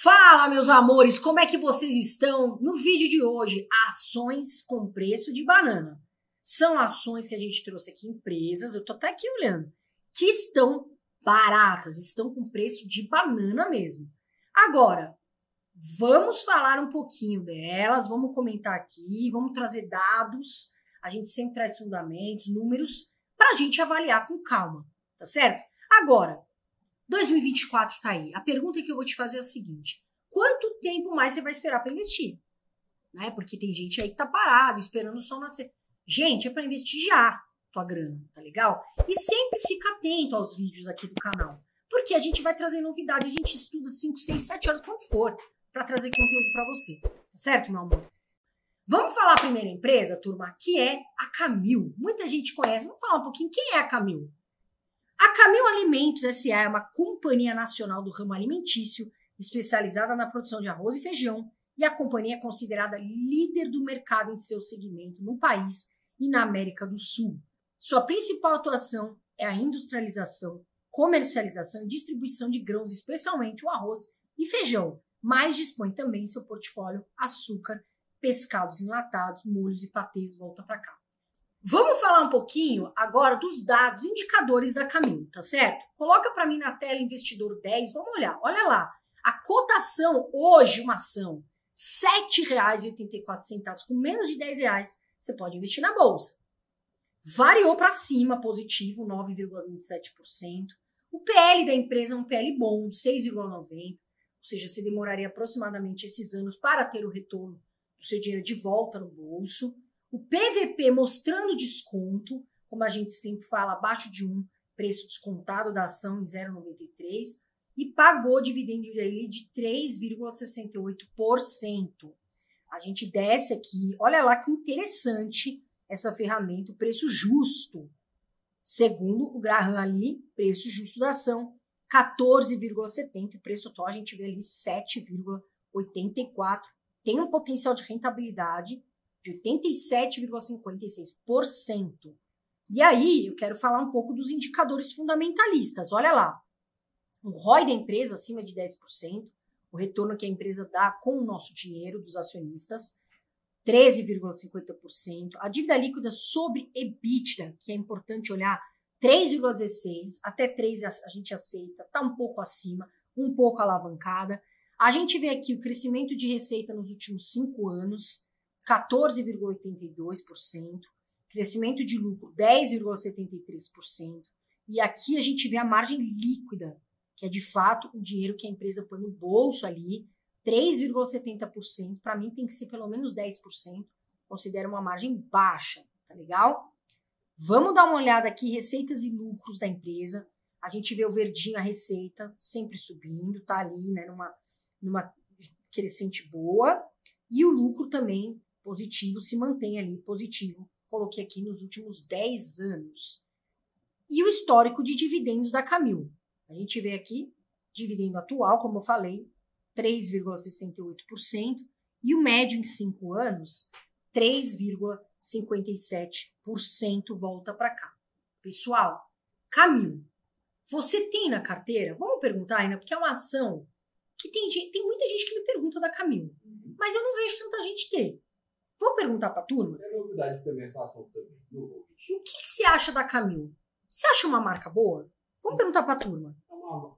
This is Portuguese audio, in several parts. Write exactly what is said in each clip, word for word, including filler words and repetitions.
Fala, meus amores, como é que vocês estão? No vídeo de hoje, ações com preço de banana. São ações que a gente trouxe aqui, empresas, eu tô até aqui olhando, que estão baratas, estão com preço de banana mesmo. Agora, vamos falar um pouquinho delas, vamos comentar aqui, vamos trazer dados, a gente sempre traz fundamentos, números, pra gente avaliar com calma, tá certo? Agora, dois mil e vinte e quatro está aí. A pergunta que eu vou te fazer é a seguinte. Quanto tempo mais você vai esperar para investir? Né? Porque tem gente aí que tá parado, esperando o sol nascer. Gente, é para investir já tua grana, tá legal? E sempre fica atento aos vídeos aqui do canal. Porque a gente vai trazer novidade. A gente estuda cinco, seis, sete horas, quando for, para trazer conteúdo para você. Tá certo, meu amor? Vamos falar a primeira empresa, turma, que é a Camil. Muita gente conhece. Vamos falar um pouquinho quem é a Camil. A Camil Alimentos S A é uma companhia nacional do ramo alimentício, especializada na produção de arroz e feijão, e a companhia é considerada líder do mercado em seu segmento no país e na América do Sul. Sua principal atuação é a industrialização, comercialização e distribuição de grãos, especialmente o arroz e feijão, mas dispõe também em seu portfólio açúcar, pescados enlatados, molhos e patês, volta para cá. Vamos falar um pouquinho agora dos dados, indicadores da Camil, tá certo? Coloca para mim na tela investidor dez, vamos olhar. Olha lá, a cotação hoje, uma ação, sete reais e oitenta e quatro centavos, com menos de dez reais, você pode investir na Bolsa. Variou para cima, positivo, nove vírgula vinte e sete por cento. O P L da empresa é um P L bom, seis vírgula noventa por cento, ou seja, você demoraria aproximadamente esses anos para ter o retorno do seu dinheiro de volta no bolso. O P V P mostrando desconto, como a gente sempre fala, abaixo de um, preço descontado da ação em zero vírgula noventa e três, e pagou dividendo de três vírgula sessenta e oito por cento. A gente desce aqui, olha lá que interessante essa ferramenta, o preço justo. Segundo o Graham ali, preço justo da ação, quatorze vírgula setenta, o preço atual a gente vê ali sete vírgula oitenta e quatro. Tem um potencial de rentabilidade de oitenta e sete vírgula cinquenta e seis por cento. E aí, eu quero falar um pouco dos indicadores fundamentalistas. Olha lá, o R O I da empresa acima de dez por cento, o retorno que a empresa dá com o nosso dinheiro dos acionistas, treze vírgula cinquenta por cento. A dívida líquida sobre EBITDA, que é importante olhar, três vírgula dezesseis por cento, até três por cento a gente aceita, está um pouco acima, um pouco alavancada. A gente vê aqui o crescimento de receita nos últimos cinco anos, quatorze vírgula oitenta e dois por cento, crescimento de lucro dez vírgula setenta e três por cento, e aqui a gente vê a margem líquida, que é de fato o dinheiro que a empresa põe no bolso ali, três vírgula setenta por cento, para mim tem que ser pelo menos dez por cento, considero uma margem baixa, tá legal? Vamos dar uma olhada aqui, receitas e lucros da empresa, a gente vê o verdinho, a receita, sempre subindo, tá ali, né, numa, numa crescente boa, e o lucro também positivo, se mantém ali positivo, coloquei aqui nos últimos dez anos. E o histórico de dividendos da Camil. A gente vê aqui, dividendo atual, como eu falei, três vírgula sessenta e oito por cento, e o médio em cinco anos, três vírgula cinquenta e sete por cento, volta para cá. Pessoal, Camil, você tem na carteira? Vamos perguntar, Ana, porque é uma ação que tem, gente, tem muita gente que me pergunta da Camil, mas eu não vejo tanta gente ter. Vamos perguntar para a turma? É novidade também essa ação também. O que, que você acha da Camil? Você acha uma marca boa? Vamos perguntar para a turma.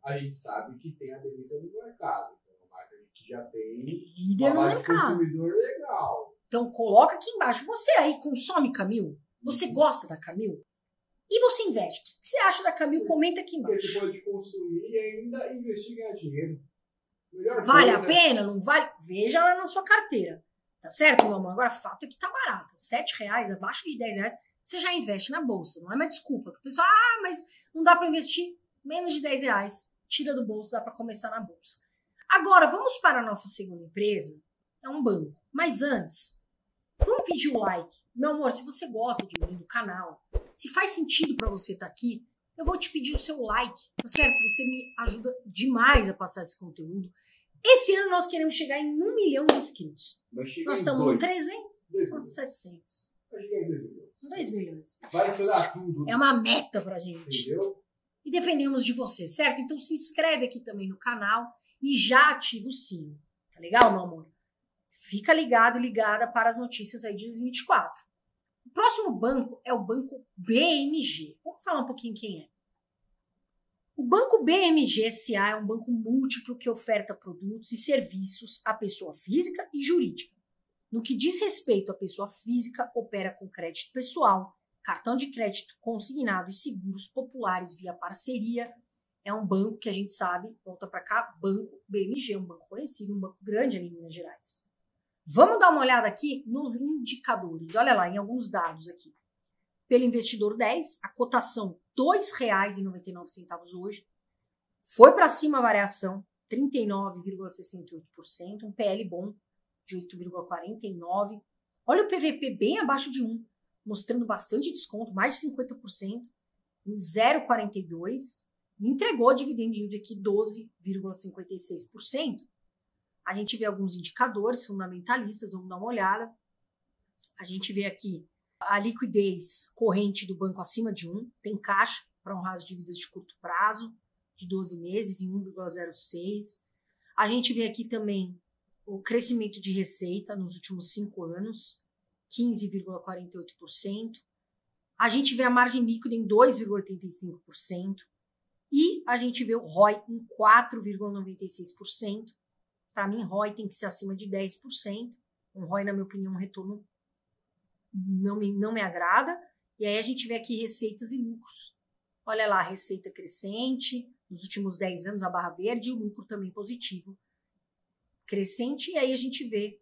A gente sabe que tem a tendência do mercado. Então, uma marca que já tem líder no mercado. Consumidor legal. Então, coloca aqui embaixo. Você aí consome Camil? Você uhum. gosta da Camil? E você investe? O que você acha da Camil? Comenta aqui embaixo. Você pode consumir e ainda investir e ganhar dinheiro. Melhor vale coisa. A pena? Não vale? Veja lá na sua carteira. Tá certo, meu amor? Agora, o fato é que tá barato. sete reais, abaixo de dez reais, você já investe na Bolsa. Não é uma desculpa. O pessoal, ah, mas não dá para investir menos de dez reais. Tira do bolso, dá para começar na Bolsa. Agora, vamos para a nossa segunda empresa. É um banco. Mas antes, vamos pedir o like. Meu amor, se você gosta de mim, do canal, se faz sentido para você estar aqui, eu vou te pedir o seu like, tá certo? Você me ajuda demais a passar esse conteúdo. Esse ano nós queremos chegar em um milhão de inscritos. Nós estamos dois, em trezentos, setecentos. Vai chegar em dois milhões. Tá vai estudar tudo. É uma meta pra gente. Entendeu? E dependemos de você, certo? Então se inscreve aqui também no canal e já ativa o sino. Tá legal, meu amor? Fica ligado e ligada para as notícias aí de dois mil e vinte e quatro. O próximo banco é o Banco B M G. Vamos falar um pouquinho quem é. O Banco B M G S A é um banco múltiplo que oferta produtos e serviços à pessoa física e jurídica. No que diz respeito à pessoa física, opera com crédito pessoal, cartão de crédito consignado e seguros populares via parceria. É um banco que a gente sabe, volta para cá, Banco B M G, um banco conhecido, um banco grande ali em Minas Gerais. Vamos dar uma olhada aqui nos indicadores. Olha lá, em alguns dados aqui. Pelo investidor dez, a cotação dois reais e noventa e nove centavos hoje. Foi para cima a variação, trinta e nove vírgula sessenta e oito por cento, um P L bom de oito vírgula quarenta e nove por cento. Olha o P V P bem abaixo de um, mostrando bastante desconto, mais de cinquenta por cento, em zero vírgula quarenta e dois por cento. Entregou dividend yield aqui doze vírgula cinquenta e seis por cento. A gente vê alguns indicadores fundamentalistas, vamos dar uma olhada. A gente vê aqui a liquidez corrente do banco acima de um, tem caixa para honrar as dívidas de curto prazo, de doze meses, em um vírgula zero seis. A gente vê aqui também o crescimento de receita nos últimos cinco anos, quinze vírgula quarenta e oito por cento. A gente vê a margem líquida em dois vírgula oitenta e cinco por cento. E a gente vê o R O I em quatro vírgula noventa e seis por cento. Para mim, R O I tem que ser acima de dez por cento. Um R O I, na minha opinião, um retorno não me, não me agrada. E aí a gente vê aqui receitas e lucros. Olha lá, a receita crescente, nos últimos dez anos, a barra verde, e o lucro também positivo, crescente. E aí a gente vê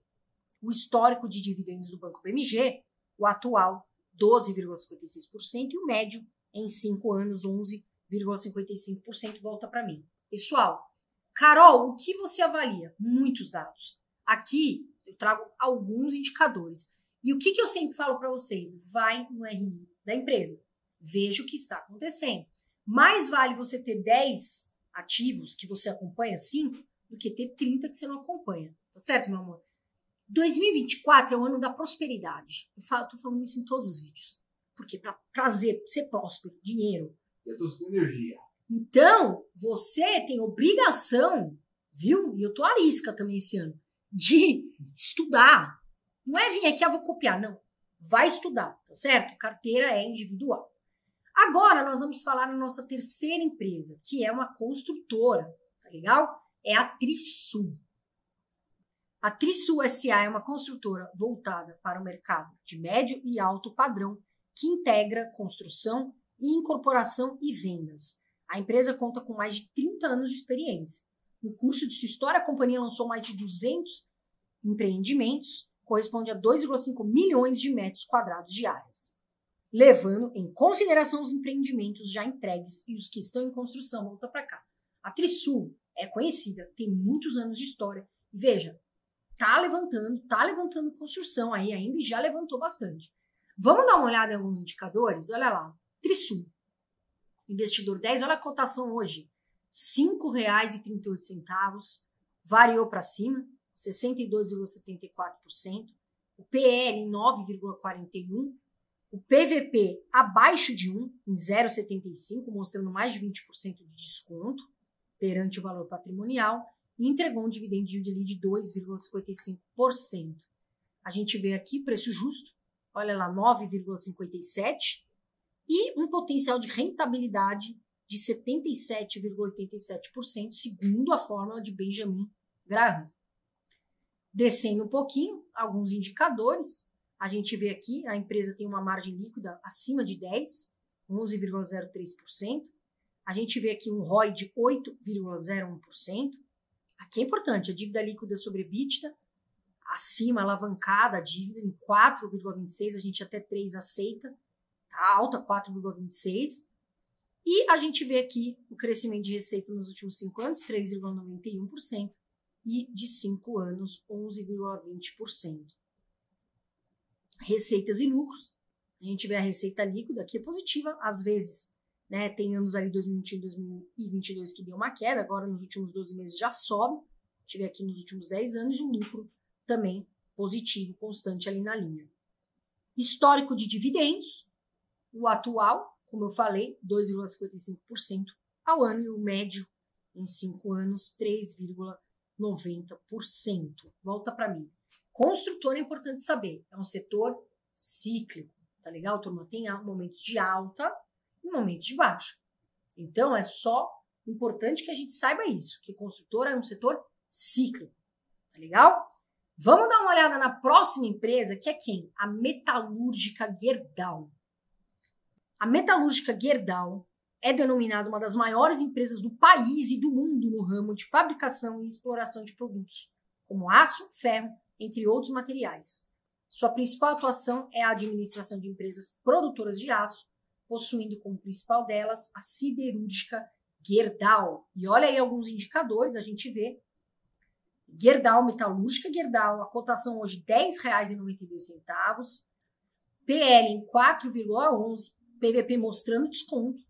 o histórico de dividendos do Banco B M G, o atual, doze vírgula cinquenta e seis por cento, e o médio, em cinco anos, onze vírgula cinquenta e cinco por cento, volta para mim. Pessoal, Carol, o que você avalia? Muitos dados. Aqui eu trago alguns indicadores. E o que, que eu sempre falo para vocês? Vai no R I da empresa. Veja o que está acontecendo. Mais vale você ter dez ativos que você acompanha, cinco, do que ter trinta que você não acompanha. Tá certo, meu amor? dois mil e vinte e quatro é o ano da prosperidade. Eu estou falando isso em todos os vídeos. Porque para trazer, ser próspero, dinheiro, energia. Então, você tem obrigação, viu? E eu tô arisca também esse ano, de estudar. Não é vir aqui, ah, vou copiar, não. Vai estudar, tá certo? Carteira é individual. Agora, nós vamos falar na nossa terceira empresa, que é uma construtora, tá legal? É a Trisul. A Trisul S A é uma construtora voltada para o mercado de médio e alto padrão, que integra construção, incorporação e vendas. A empresa conta com mais de trinta anos de experiência. No curso de sua história, a companhia lançou mais de duzentos empreendimentos, corresponde a dois vírgula cinco milhões de metros quadrados de áreas, levando em consideração os empreendimentos já entregues e os que estão em construção. Volta para cá. A Trisul é conhecida, tem muitos anos de história. Veja, tá levantando, tá levantando construção aí ainda e já levantou bastante. Vamos dar uma olhada em alguns indicadores? Olha lá. Trisul, investidor dez, olha a cotação hoje, cinco reais e trinta e oito centavos, variou para cima, sessenta e dois vírgula setenta e quatro por cento, o P L em nove vírgula quarenta e um por cento, o P V P abaixo de um, em zero vírgula setenta e cinco por cento, mostrando mais de vinte por cento de desconto perante o valor patrimonial, e entregou um dividend yield de dois vírgula cinquenta e cinco por cento. A gente vê aqui preço justo, olha lá, nove vírgula cinquenta e sete por cento, e um potencial de rentabilidade de setenta e sete vírgula oitenta e sete por cento, segundo a fórmula de Benjamin Graham. Descendo um pouquinho, alguns indicadores, a gente vê aqui, a empresa tem uma margem líquida acima de dez, onze vírgula zero três por cento. A gente vê aqui um R O I de oito vírgula zero um por cento. Aqui é importante, a dívida líquida sobre EBITDA, acima, alavancada, a dívida em quatro vírgula vinte e seis por cento, a gente até três por cento aceita, alta, quatro vírgula vinte e seis por cento. E a gente vê aqui o crescimento de receita nos últimos cinco anos, três vírgula noventa e um por cento. E de cinco anos, onze vírgula vinte por cento. Receitas e lucros. A gente vê a receita líquida, aqui é positiva. Às vezes, né, tem anos ali, dois mil e vinte e um, dois mil e vinte e dois, que deu uma queda. Agora, nos últimos doze meses, já sobe. A gente vê aqui nos últimos dez anos, e o lucro também positivo, constante ali na linha. Histórico de dividendos. O atual, como eu falei, dois vírgula cinquenta e cinco por cento ao ano, e o médio em cinco anos, três vírgula noventa por cento. Volta para mim. Construtor é importante saber, é um setor cíclico, tá legal, turma? Tem momentos de alta e momentos de baixa. Então, é só importante que a gente saiba isso, que construtora é um setor cíclico, tá legal? Vamos dar uma olhada na próxima empresa, que é quem? A Metalúrgica Gerdau. A Metalúrgica Gerdau é denominada uma das maiores empresas do país e do mundo no ramo de fabricação e exploração de produtos, como aço, ferro, entre outros materiais. Sua principal atuação é a administração de empresas produtoras de aço, possuindo como principal delas a siderúrgica Gerdau. E olha aí alguns indicadores, a gente vê. Gerdau, Metalúrgica Gerdau, a cotação hoje dez reais e noventa e dois centavos, P L em quatro vírgula onze, P V P mostrando desconto,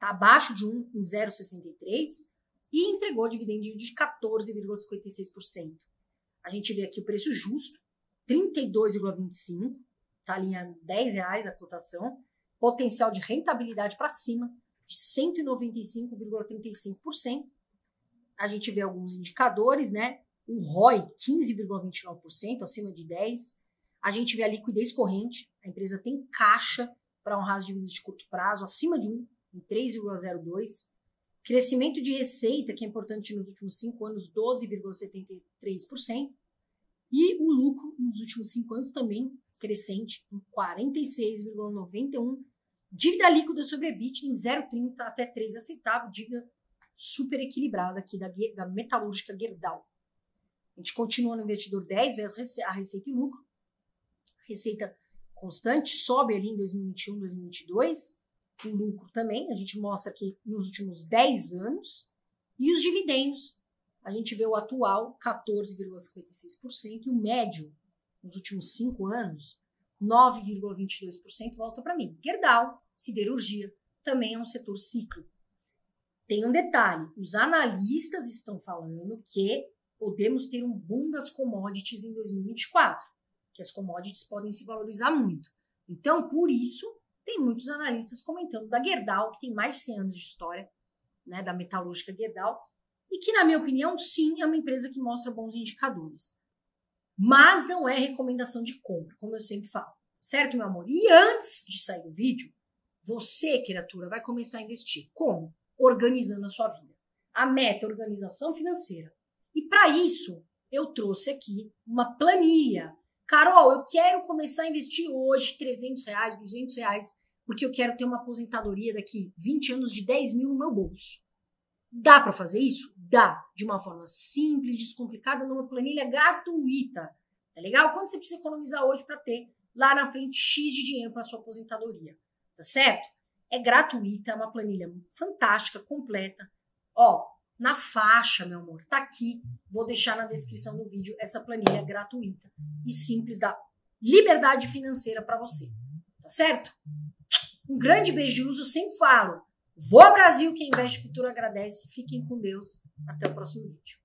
tá abaixo de um, em zero vírgula sessenta e três, e entregou dividendo de quatorze vírgula cinquenta e seis por cento. A gente vê aqui o preço justo, trinta e dois vírgula vinte e cinco, tá ali a dez reais a cotação, potencial de rentabilidade para cima de cento e noventa e cinco vírgula trinta e cinco por cento. A gente vê alguns indicadores, né? O R O I, quinze vírgula vinte e nove por cento, acima de dez por cento. A gente vê a liquidez corrente, a empresa tem caixa para honrar as dívidas de curto prazo, acima de um, em três vírgula zero dois por cento. Crescimento de receita, que é importante nos últimos cinco anos, doze vírgula setenta e três por cento. E o lucro nos últimos cinco anos também crescente, em quarenta e seis vírgula noventa e um por cento. Dívida líquida sobre EBITDA em zero vírgula trinta até três centavos, dívida super equilibrada aqui da, da Metalúrgica Gerdau. A gente continua no investidor dez, vê a receita e lucro. Receita constante, sobe ali em dois mil e vinte e um, dois mil e vinte e dois. O lucro também, a gente mostra aqui nos últimos dez anos. E os dividendos, a gente vê o atual quatorze vírgula cinquenta e seis por cento e o médio nos últimos cinco anos, nove vírgula vinte e dois por cento, volta para mim. Gerdau, siderurgia, também é um setor cíclico. Tem um detalhe, os analistas estão falando que podemos ter um boom das commodities em dois mil e vinte e quatro, que as commodities podem se valorizar muito. Então, por isso, tem muitos analistas comentando da Gerdau, que tem mais de cem anos de história, né, da Metalúrgica Gerdau, e que, na minha opinião, sim, é uma empresa que mostra bons indicadores. Mas não é recomendação de compra, como eu sempre falo. Certo, meu amor? E antes de sair do vídeo, você, criatura, vai começar a investir. Como? Organizando a sua vida. A meta é organização financeira. E para isso, eu trouxe aqui uma planilha. Carol, eu quero começar a investir hoje trezentos reais, duzentos reais, porque eu quero ter uma aposentadoria daqui vinte anos de dez mil no meu bolso. Dá para fazer isso? Dá. De uma forma simples, descomplicada, numa planilha gratuita. Tá legal? Quanto você precisa economizar hoje para ter lá na frente X de dinheiro para sua aposentadoria? Tá certo? É gratuita, é uma planilha fantástica, completa. Ó, na faixa, meu amor, tá aqui. Vou deixar na descrição do vídeo essa planilha gratuita e simples da liberdade financeira para você. Tá certo? Um grande beijo de luz, eu sempre falo. Voa Brasil, quem investe futuro agradece. Fiquem com Deus. Até o próximo vídeo.